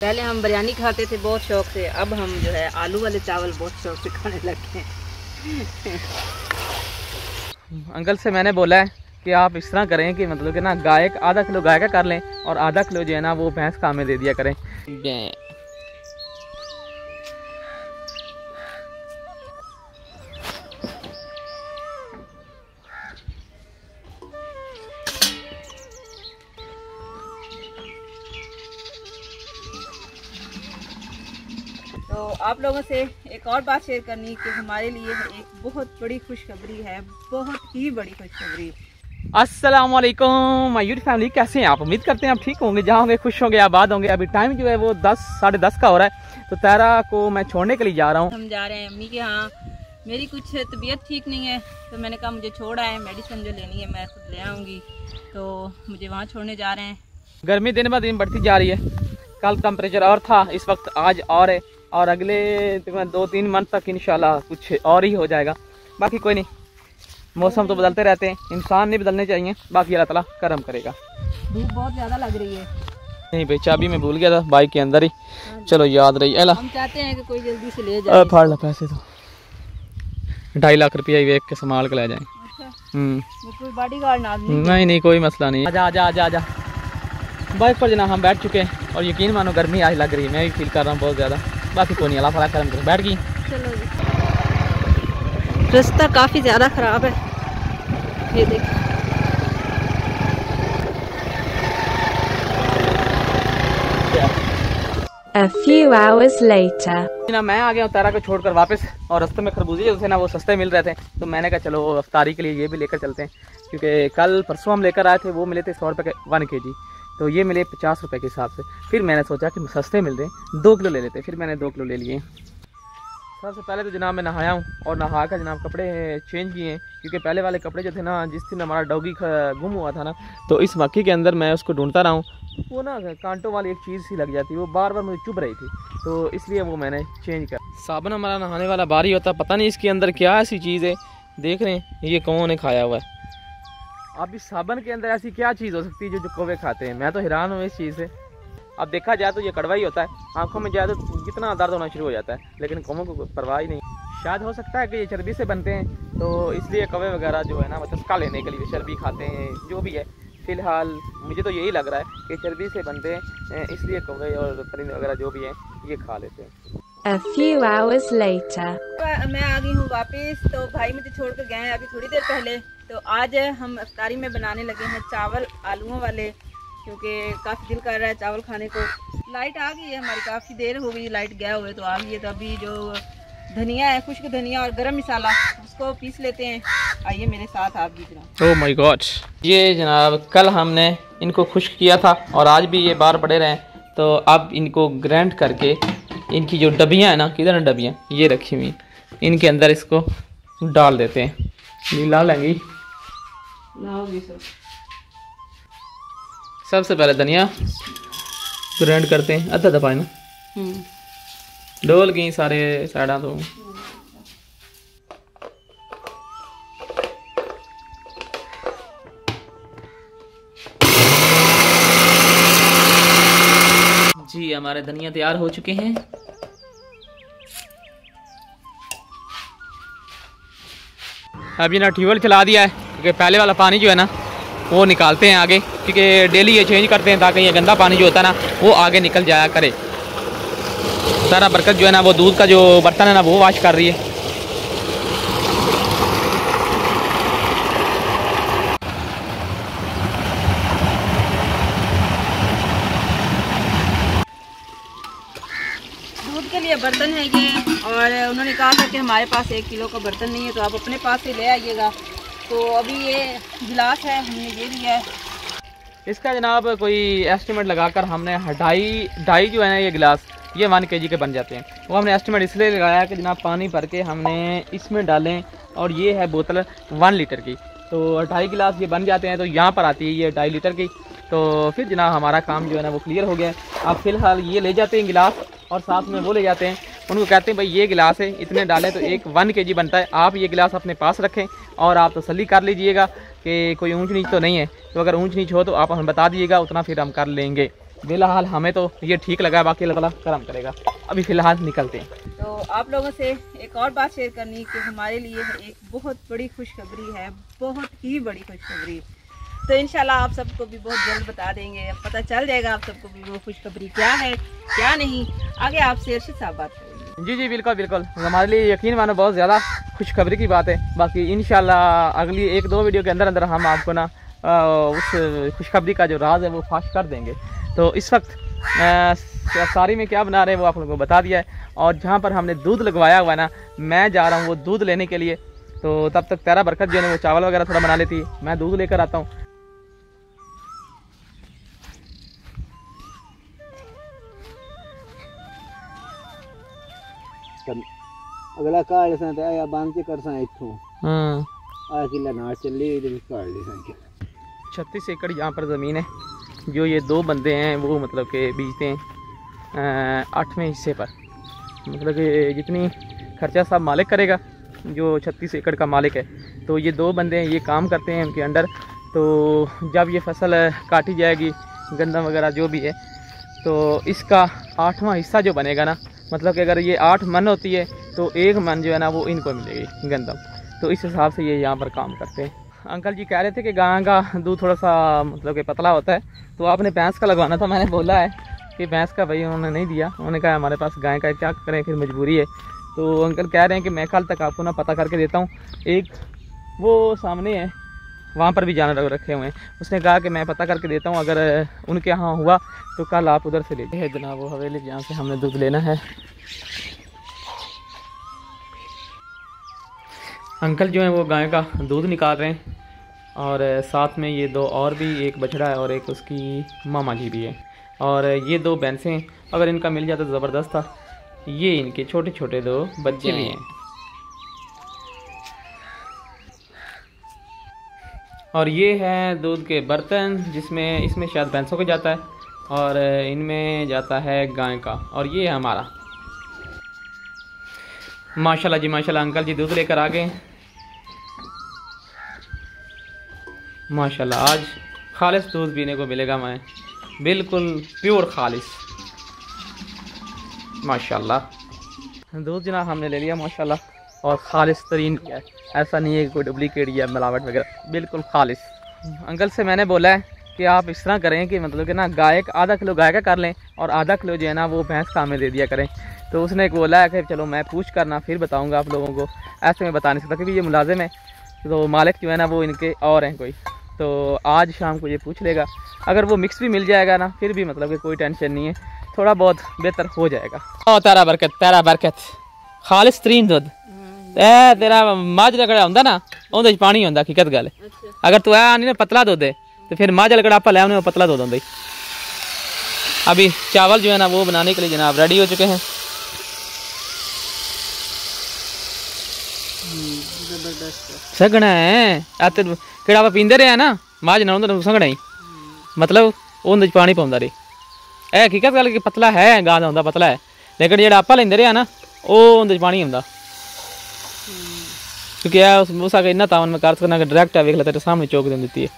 पहले हम बिरयानी खाते थे बहुत शौक से, अब हम जो है आलू वाले चावल बहुत शौक से खाने लगे हैं। अंकल से मैंने बोला है कि आप इस तरह करें कि मतलब कि ना गाय का आधा किलो गाय का कर लें और आधा किलो जो है ना वो भैंस का हमें दे दिया करें। तो आप लोगों से एक और बात शेयर करनी कि हमारे लिए एक बहुत बड़ी खुशखबरी है, बहुत ही बड़ी खुशखबरी। अस्सलामुअलैकुम माय यूट्यूब फैमिली, कैसे हैं आप? उम्मीद करते हैं आप ठीक होंगे, जहाँ होंगे खुश होंगे, आबाद होंगे। अभी टाइम जो है वो 10 साढ़े 10 का हो रहा है। तो तारा को मैं छोड़ने के लिए जा रहा हूँ। हम जा रहे हैं अम्मी के यहाँ, मेरी कुछ तबीयत ठीक नहीं है तो मैंने कहा मुझे छोड़ आए, मेडिसिन जो लेनी है मैं खुद ले आऊँगी, तो मुझे वहाँ छोड़ने जा रहे हैं। गर्मी दिन ब दिन बढ़ती जा रही है, कल टेम्परेचर और था, इस वक्त आज और है, और अगले 2-3 मंथ तक इंशाल्लाह कुछ और ही हो जाएगा। बाकी कोई नहीं, मौसम तो बदलते रहते हैं, इंसान नहीं बदलने चाहिए, बाकी अल्लाह ताला करम करेगा। धूप बहुत ज़्यादा लग रही है। नहीं भाई, चाबी में भूल गया था बाइक के अंदर ही, चलो याद रही। अल्लाह हम चाहते हैं कि कोई जल्दी से ले जाए। फाड़ ला पैसे, तो 2.5 लाख रुपया ही के संभाल के ले जाए। नहीं नहीं, कोई मसला नहीं। आजा आजा आजा आजा बाइक पर जनाब हम बैठ चुके हैं, और यकीन मानो गर्मी आज लग रही है, मैं भी फील कर रहा हूँ बहुत ज़्यादा। बाकी कोई नहीं, अल्लाह करम करे। बैठ गई। चलो जी, रास्ता काफ़ी ज़्यादा ख़राब है, ये देखिए। A few hours later. ना मैं आ गया तारा को छोड़कर वापस, और रास्ते में खरबूजे उसे ना वो सस्ते मिल रहे थे, तो मैंने कहा चलो अफ्तारी के लिए ये भी लेकर चलते हैं, क्योंकि कल परसों हम लेकर आए थे वो मिले थे 100 रुपये 1 kg, तो ये मिले 50 रुपए के हिसाब से। फिर मैंने सोचा कि सस्ते मिल रहे हैं, 2 किलो ले लेते हैं, फिर मैंने 2 किलो ले लिए। सबसे पहले तो जनाब मैं नहाया हूँ, और नहा कर जनाब कपड़े चेंज किए हैं, क्योंकि पहले वाले कपड़े जो थे ना, जिस दिन हमारा डॉगी गुम हुआ था ना, तो इस मक्की के अंदर मैं उसको ढूंढता रहा हूँ, वो ना कांटों वाली एक चीज़ सी लग जाती, वो बार बार मुझे चुभ रही थी, तो इसलिए वो मैंने चेंज कर। साबुन हमारा नहाने वाला बारी होता, पता नहीं इसके अंदर क्या ऐसी चीज़ है, देख रहे हैं ये कौन है खाया हुआ है। अब इस साबन के अंदर ऐसी क्या चीज़ हो सकती है जो कौवे खाते हैं? मैं तो हैरान हूँ इस चीज़ से। अब देखा जाए तो ये कड़वा ही होता है, आंखों में जाए तो कितना दर्द होना शुरू हो जाता है, लेकिन कौवों को परवाह ही नहीं। शायद हो सकता है कि ये चर्बी से बनते हैं, तो इसलिए कौवे वगैरह जो है ना मतलब तस्का लेने के लिए चर्बी खाते हैं, जो भी है। फ़िलहाल मुझे तो यही लग रहा है कि चर्बी से बनते हैं, इसलिए कौवे और परिंदे वगैरह जो भी हैं ये खा लेते हैं। A few hours later. मैं आ गई हूँ वापस, तो भाई मुझे छोड़ कर गए हैं अभी थोड़ी देर पहले। तो आज हम अफ्तारी में बनाने लगे हैं चावल आलूओं वाले, क्योंकि काफ़ी दिल कर रहा है चावल खाने को। लाइट आ गई है हमारी, काफ़ी देर हो गई लाइट गया हुए, तो आ गई है। तो अभी जो धनिया है, खुश्क धनिया और गरम मसाला, उसको पीस लेते हैं। आइए मेरे साथ आप भी जनाब। ओह माय गॉड, ये जनाब कल हमने इनको खुश्क किया था और आज भी ये बाहर पड़े रहे, तो अब इनको ग्राइंड करके इनकी जो डबियाँ हैं ना, किधर ना डबियाँ ये रखी हुई, इनके अंदर इसको डाल देते हैं। ये ला लेंगी, लाओगी सर। सबसे पहले धनिया ग्राइंड करते हैं, अद्धा दफा ना डोल गई सारे साइडा तो। जी हमारे धनिया तैयार हो चुके हैं। अभी ना ट्यूबवेल चला दिया है, क्योंकि पहले वाला पानी जो है ना वो निकालते हैं आगे, क्योंकि डेली ये चेंज करते हैं ताकि ये गंदा पानी जो होता है ना वो आगे निकल जाया करे। सारा बरकत जो है ना वो दूध का जो बर्तन है ना वो वॉश कर रही है। दूध के लिए बर्तन है ये, और उन्होंने कहा था कि हमारे पास 1 किलो का बर्तन नहीं है, तो आप अपने पास से ले आइएगा। तो अभी ये गिलास है, हमने ये लिया है। इसका जनाब कोई एस्टिमेट लगाकर हमने 2.5 जो है ना ये गिलास, ये 1 kg के बन जाते हैं। वो हमने एस्टिमेट इसलिए लगाया कि जनाब पानी भर के हमने इसमें डालें, और ये है बोतल 1 लीटर की, तो 2.5 गिलास ये बन जाते हैं। तो यहाँ पर आती है ये 2.5 लीटर की। तो फिर जनाब हमारा काम जो है ना वो क्लियर हो गया है। अब फ़िलहाल ये ले जाते हैं गिलास, और साथ में वो ले जाते हैं, उनको कहते हैं भाई ये गिलास है, इतने डालें तो एक 1 kg बनता है, आप ये गिलास अपने पास रखें और आप तसल्ली कर लीजिएगा कि कोई ऊंच नीच तो नहीं है। तो अगर ऊंच नीच हो तो आप हमें बता दीजिएगा, उतना फिर हम कर लेंगे। फिलहाल हमें तो ये ठीक लगा है, बाकी अल्लाह ताला करम करेगा। अभी फ़िलहाल निकलते हैं। तो आप लोगों से एक और बात शेयर करनी कि हमारे लिए एक बहुत बड़ी खुशखबरी है, बहुत ही बड़ी खुशखबरी। तो इंशाल्लाह आप सबको भी बहुत जल्द बता देंगे, पता चल जाएगा आप सबको भी वो खुशखबरी क्या है क्या नहीं। आगे आपसे अर्शद साहब बात करेंगे। जी जी बिल्कुल बिल्कुल, हमारे लिए यकीन मानो बहुत ज़्यादा खुशखबरी की बात है। बाकी इंशाल्लाह अगली 1-2 वीडियो के अंदर अंदर हम आपको ना उस खुशखबरी का जो राज है वो फाश कर देंगे। तो इस वक्त सारी में क्या बना रहे हैं वो आप लोगों को बता दिया है, और जहाँ पर हमने दूध लगवाया हुआ है ना, मैं जा रहा हूँ वो दूध लेने के लिए। तो तब तक तेरा बरकत जो है वो चावल वगैरह थोड़ा बना लेती है, मैं दूध लेकर आता हूँ। अगला कार्ड ऐसा था या बांध के करसा इथो हां आ किला ना चली इधर कार्ड दी संख्या 36 एकड़ यहाँ पर ज़मीन है, जो ये दो बंदे हैं वो मतलब के बीजते हैं 8वें हिस्से पर, मतलब कि जितनी खर्चा सब मालिक करेगा जो 36 एकड़ का मालिक है। तो ये दो बंदे हैं, ये काम करते हैं उनके अंडर। तो जब ये फसल काटी जाएगी गंदम वगैरह जो भी है, तो इसका 8वां हिस्सा जो बनेगा ना, मतलब कि अगर ये 8 मन होती है तो 1 मन जो है ना वो इनको मिलेगी गंदम। तो इस हिसाब से ये यहाँ पर काम करते हैं। अंकल जी कह रहे थे कि गाय का दूध थोड़ा सा मतलब कि पतला होता है, तो आपने भैंस का लगवाना था। मैंने बोला है कि भैंस का भाई उन्होंने नहीं दिया, उन्होंने कहा हमारे पास गाय का, क्या करें फिर मजबूरी है। तो अंकल कह रहे हैं कि मैं कल तक आपको ना पता करके देता हूँ। एक वो सामने है वहाँ पर भी जानवर रखे हुए हैं, उसने कहा कि मैं पता करके देता हूँ, अगर उनके यहाँ हुआ तो कल आप उधर से ले लीजिए। जनाब वो हवेली जहाँ से हमने दूध लेना है। अंकल जो है वो गाय का दूध निकाल रहे हैं, और साथ में ये दो और भी, एक बछड़ा है और एक उसकी मामा जी भी है, और ये 2 भैंसें हैं। अगर इनका मिल जाता तो ज़बरदस्त था। ये इनके छोटे छोटे 2 बच्चे भी हैं, और ये है दूध के बर्तन, जिसमें इसमें शायद भैंसों का जाता है और इनमें जाता है गाय का, और ये है हमारा। माशाल्लाह जी माशाल्लाह, अंकल जी दूध लेकर आ गए। माशाल्लाह आज खालिस दूध पीने को मिलेगा मैं, बिल्कुल प्योर खालिस। माशाल्लाह दूध जनाब हमने ले लिया माशाल्लाह, और खालिस तरीन है, ऐसा नहीं है कोई डुप्लीकेट या मिलावट वगैरह, बिल्कुल खालिस। अंकल से मैंने बोला है कि आप इस तरह करें कि मतलब कि ना गाय 1/2 किलो गाय का कर लें और 1/2 किलो जो है ना वो भैंस का हमें दे दिया करें। तो उसने बोला है कि चलो मैं पूछ कर ना फिर बताऊंगा आप लोगों को, ऐसे में बता नहीं सकता क्योंकि ये मुलाजिम है, तो मालिक जो है ना वो इनके और हैं कोई। तो आज शाम को ये पूछ लेगा, अगर वो मिक्स भी मिल जाएगा ना फिर भी मतलब कि कोई टेंशन नहीं है, थोड़ा बहुत बेहतर हो जाएगा। और तेरा बरकत खालिस तरीन दूध ए तेरा माझ रगड़ा होंदा ना, उंदे च पानी होंदा, हकीकत गल। अगर तू आ नहीं ना पतला दूध दे तो फिर माझ रगड़ा आप ले पतला दूध होंदा। अभी चावल जो है ना वो बनाने के लिए जनाब रेडी हो चुके हैं। सगना है केड़ा आप पींदे रहे ना, माझ ना उंदे सगना ही मतलब उंदे च पानी पौंदा रही ए, हकीकत गल कि पतला है गां दा होंदा, पतला है, लेकिन जेड़ा आप लेंदे रहे ना ओह उंदे च पानी होंदा। क्योंकि यार उस आगे इतना तावन में कार्य करना डायरेक्ट है, देख लेता है सामने चौक दे देती है।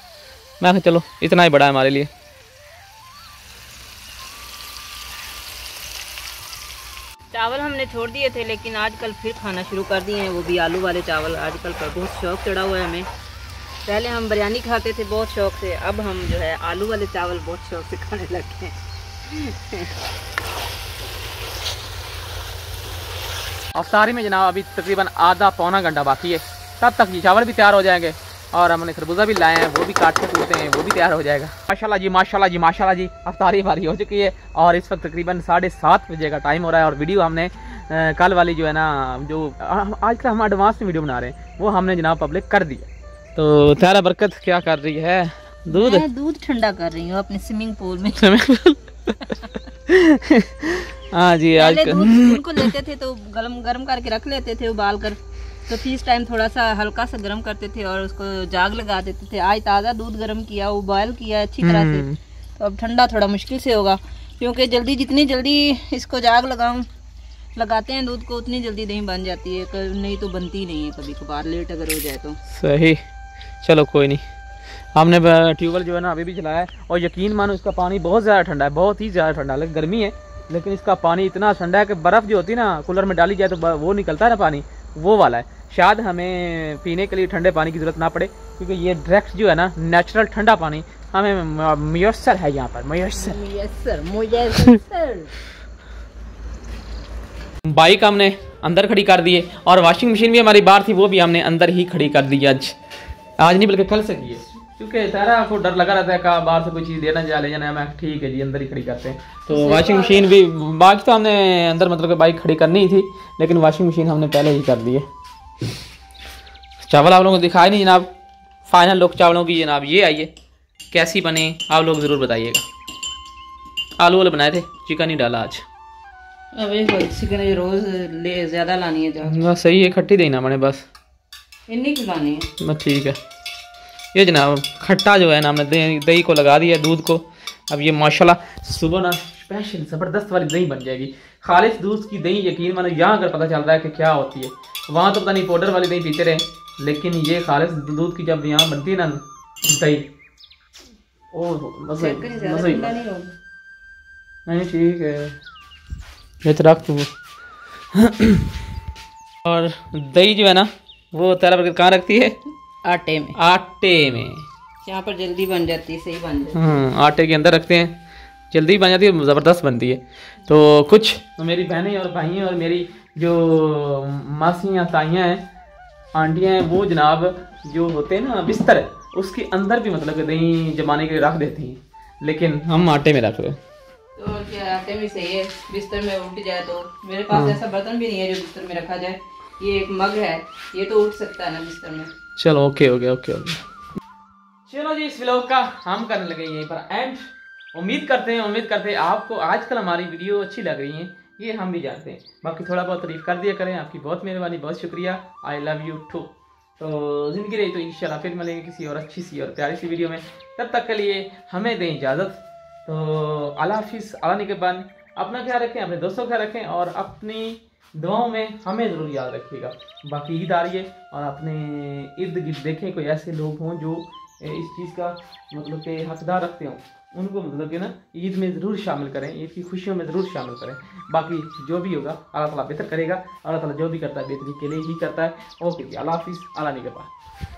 मैं कहा चलो इतना ही बड़ा है हमारे लिए। चावल हमने छोड़ दिए थे, लेकिन आजकल फिर खाना शुरू कर दिए हैं, वो भी आलू वाले चावल। आजकल पर बहुत शौक चढ़ा हुआ है हमें, पहले हम बिरयानी खाते थे बहुत शौक से, अब हम जो है आलू वाले चावल बहुत शौक से खाने लगे हैं। अफ्तारी में जनाब अभी तकरीबन 1/2-1.5 घंटा बाकी है, तब तक ये चावल भी तैयार हो जाएंगे, और हमने खरबूजा भी लाए हैं, वो भी काट के कूटते हैं, वो भी तैयार हो जाएगा। माशाल्लाह जी माशाल्लाह जी माशाल्लाह जी, अफ्तारी हमारी हो चुकी है, और इस वक्त तकरीबन 7:30 बजे का टाइम हो रहा है। और वीडियो हमने कल वाली जो है ना, जो आज का हम एडवांस में वीडियो बना रहे हैं, वो हमने जनाब पब्लिक कर दिया। तो तेरा बरकत क्या कर रही है? दूध ठंडा कर रही हूँ अपने स्विमिंग पूल में। हाँ जी, आज दूध को लेते थे तो गरम करके रख लेते थे उबाल कर, तो फीस टाइम थोड़ा सा हल्का सा गरम करते थे और उसको जाग लगा देते थे। आज ताज़ा दूध गरम किया, उबाल किया अच्छी तरह से, तो अब ठंडा थोड़ा मुश्किल से होगा, क्योंकि जल्दी जितनी जल्दी इसको जाग लगाते हैं दूध को, उतनी जल्दी दही बन जाती है, नहीं तो बनती नहीं है, कभी कभार लेट अगर हो जाए तो। सही, चलो कोई नहीं, हमने ट्यूबवेल जो है ना अभी भी चलाया है और यकीन मानो इसका पानी बहुत ज़्यादा ठंडा है, बहुत ही ज़्यादा ठंडा है। लेकिन गर्मी है लेकिन इसका पानी इतना ठंडा है कि बर्फ़ जो होती है ना कूलर में डाली जाए तो वो निकलता है ना पानी, वो वाला है। शायद हमें पीने के लिए ठंडे पानी की ज़रूरत ना पड़े क्योंकि ये डायरेक्ट जो है ना नेचुरल ठंडा पानी हमें मयसर है यहाँ पर, मयसर। बाइक हमने अंदर खड़ी कर दी है और वॉशिंग मशीन भी हमारी बाहर थी, वो भी हमने अंदर ही खड़ी कर दी। आज नहीं बल्कि कल से की है क्योंकि सारा आपको डर लगा रहता है कहा बाहर से कोई चीज़ देना जा ले जाना, हमें ठीक है जी अंदर ही खड़ी करते हैं। तो वॉशिंग मशीन भी बाकी तो हमने अंदर मतलब कि बाइक खड़ी करनी ही थी लेकिन वॉशिंग मशीन हमने पहले ही कर दी है। चावल आप लोगों को दिखाई नहीं जनाब, फाइनल लोग चावलों की जनाब ये आइए कैसी बने आप लोग ज़रूर बताइएगा। आलू वाले बनाए थे, चिकन ही डाला आज। अबे चिकन ये रोज़ ले ज़्यादा लानी है बस, सही है खट्टी देना मैंने बस इन्हीं की लानी है बस, ठीक है। ये जनाब खट्टा जो है ना हमने दही को लगा दिया दूध को, अब ये माशाल्लाह सुबह ना स्पेशल ज़बरदस्त वाली दही बन जाएगी। खालिश दूध की दही यकीन मानो यहाँ अगर पता चल रहा है कि क्या होती है, वहाँ तो पता नहीं पाउडर वाली दही पीते रहे लेकिन ये खालिश दूध की जब यहाँ बनती है ना दही नहीं ठीक है रख तू। और दही जो है ना वो तैरा बरकर कहाँ रखती है, आटे में, आटे में यहाँ पर जल्दी बन जाती है, सही बन जाती है। आटे के अंदर रखते हैं जल्दी बन जाती है, ज़बरदस्त बनती है। तो कुछ मेरी बहनें और भाइयाँ और मेरी जो मासियाँ ताइयाँ हैं आंटियाँ हैं वो जनाब जो होते हैं ना बिस्तर उसके अंदर भी मतलब दही जमाने के लिए रख देती हैं लेकिन हम आटे में रख रहे हैं। तो क्या आटे में सही है, बिस्तर में उठ जाए तो मेरे पास ऐसा बर्तन भी नहीं है जो बिस्तर में रखा जाए, ये एक मग है ये तो उठ सकता है ना बिस्तर में। चलो ओके ओके ओके ओके चलो जी इस व्लॉग का हम करने लगे यहीं पर एंड। उम्मीद करते हैं आपको आजकल हमारी वीडियो अच्छी लग रही है, ये हम भी जानते हैं, बाकी थोड़ा बहुत तारीफ कर दिया करें, आपकी बहुत मेहरबानी, बहुत शुक्रिया। I love you too. तो जिंदगी रही तो इंशाल्लाह फिर मिलेंगे किसी और अच्छी सी और प्यारी सी वीडियो में, तब तक के लिए हमें दें इजाज़त। तो अल्लाह हाफिज़, अल्लाह निगहबान, अपना ख्याल रखें, अपने दोस्तों का रखें और अपनी दुआओं में हमें ज़रूर याद रखिएगा। बाकी ईद आ रही है और अपने इर्द गिर्द देखें कोई ऐसे लोग हों जो इस चीज़ का मतलब के हकदार रखते हों, उनको मतलब कि ना ईद में ज़रूर शामिल करें, ईद की खुशियों में ज़रूर शामिल करें। बाकी जो भी होगा अल्लाह ताला बेहतर करेगा, अल्लाह ताला जो भी करता है बेहतरी के लिए ही करता है। ओके, अल्लाह हाफिज़, अल्लाह निगहबान।